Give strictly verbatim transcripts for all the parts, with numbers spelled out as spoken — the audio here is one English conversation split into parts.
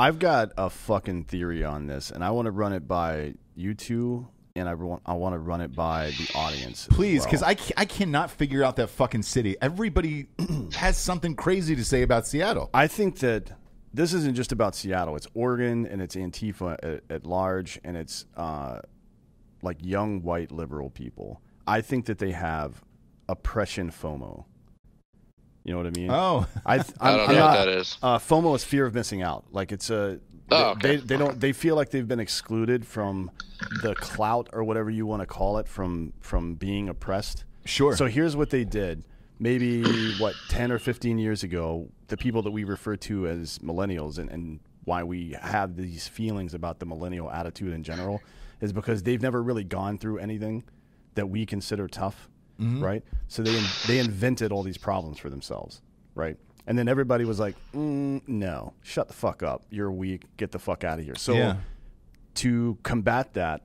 I've got a fucking theory on this, and I want to run it by you two, and I want I want to run it by the audience. Please, because well. I, ca I cannot figure out that fucking city. Everybody has something crazy to say about Seattle. I think that this isn't just about Seattle. It's Oregon, and it's Antifa at, at large, and it's uh, like young white liberal people. I think that they have oppression FOMO. You know what I mean? Oh, I, th I don't I'm know not, what that is. Uh, FOMO is fear of missing out. Like it's a, they, oh, okay. they, they don't, they feel like they've been excluded from the clout or whatever you want to call it from, from being oppressed. Sure. So here's what they did. Maybe what, ten or fifteen years ago, the people that we refer to as millennials and, and why we have these feelings about the millennial attitude in general is because they've never really gone through anything that we consider tough. Mm-hmm. Right, so they in, they invented all these problems for themselves, right? And then everybody was like, mm, "No, shut the fuck up. You're weak. Get the fuck out of here." So, yeah. to combat that,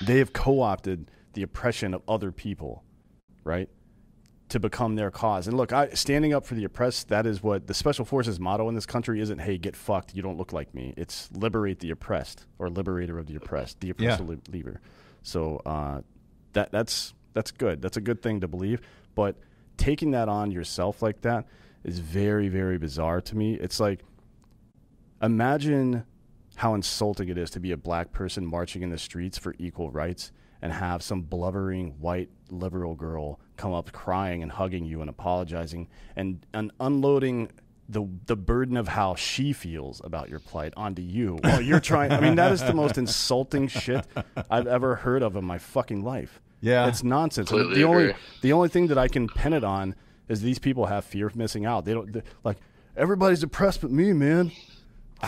they have co-opted the oppression of other people, right, to become their cause. And look, I, standing up for the oppressed—that is what the special forces motto in this country isn't. Hey, get fucked. You don't look like me. It's liberate the oppressed or liberator of the oppressed, the oppressor yeah. lever. So uh, that that's. That's good. That's a good thing to believe. But taking that on yourself like that is very, very bizarre to me. It's like, imagine how insulting it is to be a black person marching in the streets for equal rights and have some blubbering white liberal girl come up crying and hugging you and apologizing and, and unloading the the burden of how she feels about your plight onto you while you're trying. I mean, that is the most insulting shit I've ever heard of in my fucking life. Yeah, it's nonsense. The agree. only the only thing that I can pin it on is these people have fear of missing out. They don't like everybody's oppressed but me, man.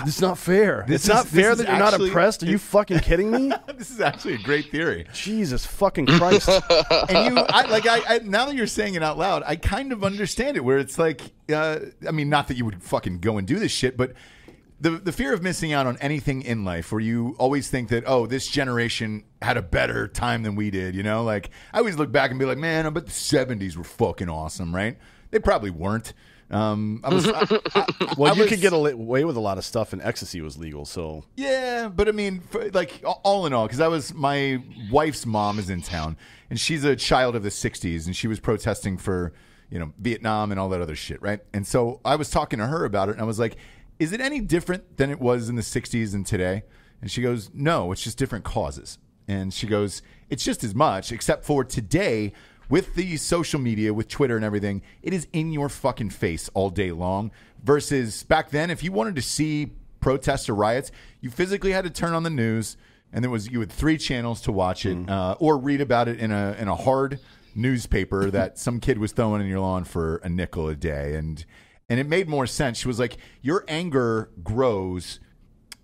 It's not fair. This it's is, not fair that you're actually, not oppressed. Are you fucking kidding me? This is actually a great theory. Jesus fucking Christ! And you, I, like, I, I now that you're saying it out loud, I kind of understand it. Where it's like, uh, I mean, not that you would fucking go and do this shit, but. The, the fear of missing out on anything in life where you always think that, oh, this generation had a better time than we did, you know? Like, I always look back and be like, man, I bet the seventies were fucking awesome, right? They probably weren't. Um, I was, I, I, well, I you was, could get away with a lot of stuff, and ecstasy was legal, so. Yeah, but I mean, for, like, all in all, because I was, my wife's mom is in town, and she's a child of the sixties, and she was protesting for, you know, Vietnam and all that other shit, right? And so I was talking to her about it, and I was like, is it any different than it was in the sixties and today? And she goes, no, it's just different causes. And she goes, it's just as much, except for today, with the social media, with Twitter and everything, it is in your fucking face all day long. Versus back then, if you wanted to see protests or riots, you physically had to turn on the news, and there was you had three channels to watch it mm. uh, or read about it in a, in a hard newspaper that some kid was throwing in your lawn for a nickel a day. And... And it made more sense. She was like, your anger grows,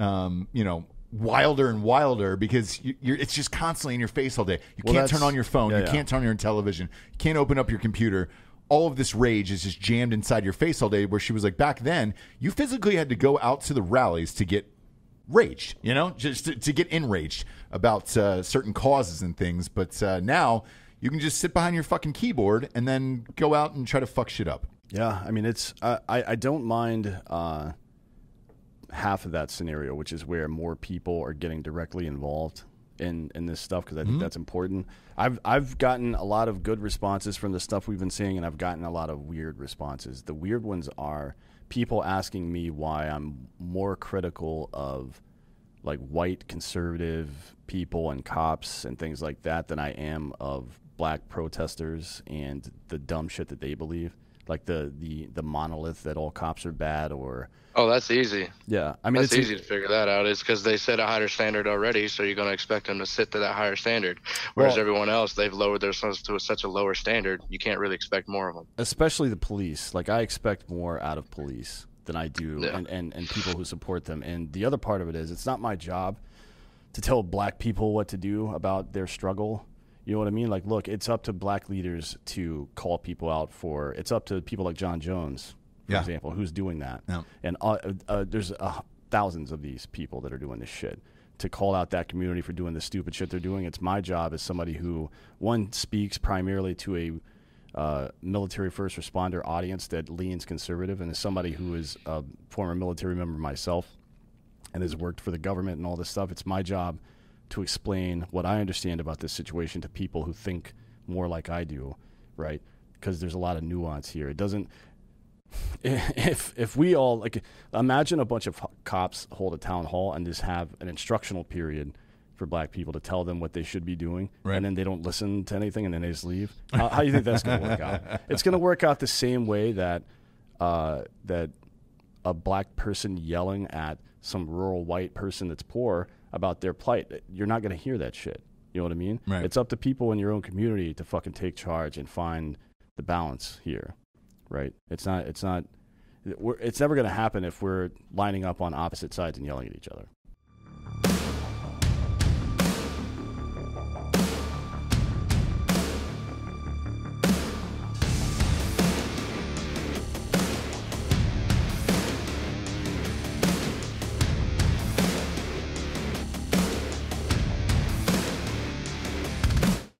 um, you know, wilder and wilder because you, you're, it's just constantly in your face all day. You well, can't turn on your phone. Yeah, you yeah. can't turn on your television. You can't open up your computer. All of this rage is just jammed inside your face all day, where she was like, back then, you physically had to go out to the rallies to get raged, you know, just to, to get enraged about uh, certain causes and things. But uh, now you can just sit behind your fucking keyboard and then go out and try to fuck shit up. Yeah, I mean, it's I, I don't mind uh, half of that scenario, which is where more people are getting directly involved in, in this stuff, because I think mm-hmm. that's important. I've, I've gotten a lot of good responses from the stuff we've been seeing, and I've gotten a lot of weird responses. The weird ones are people asking me why I'm more critical of, like, white conservative people and cops and things like that than I am of black protesters and the dumb shit that they believe. Like the, the the monolith that all cops are bad, or oh, that's easy. Yeah, I mean, that's it's easy to figure that out. It's because they set a higher standard already, so you're going to expect them to sit to that higher standard. Whereas well, everyone else, they've lowered themselves to a, such a lower standard, you can't really expect more of them. Especially the police. Like, I expect more out of police than I do, yeah. and, and and people who support them. And the other part of it is, it's not my job to tell black people what to do about their struggle. You know what I mean? Like, look, it's up to black leaders to call people out for. It's up to people like John Jones, for yeah. example, who's doing that. Yeah. And uh, uh, there's uh, thousands of these people that are doing this shit to call out that community for doing the stupid shit they're doing. It's my job as somebody who, one, speaks primarily to a uh, military first responder audience that leans conservative, and as somebody who is a former military member myself and has worked for the government and all this stuff, it's my job to explain what I understand about this situation to people who think more like I do, right? Because there's a lot of nuance here. It doesn't, if if we all, like, imagine a bunch of cops hold a town hall and just have an instructional period for black people to tell them what they should be doing, right, and then they don't listen to anything and then they just leave. How, how do you think that's going to work out? It's going to work out the same way that uh, that a black person yelling at some rural white person that's poor about their plight, you're not going to hear that shit. You know what I mean? Right. It's up to people in your own community to fucking take charge and find the balance here, right? It's not. It's not. We're, it's never going to happen if we're lining up on opposite sides and yelling at each other.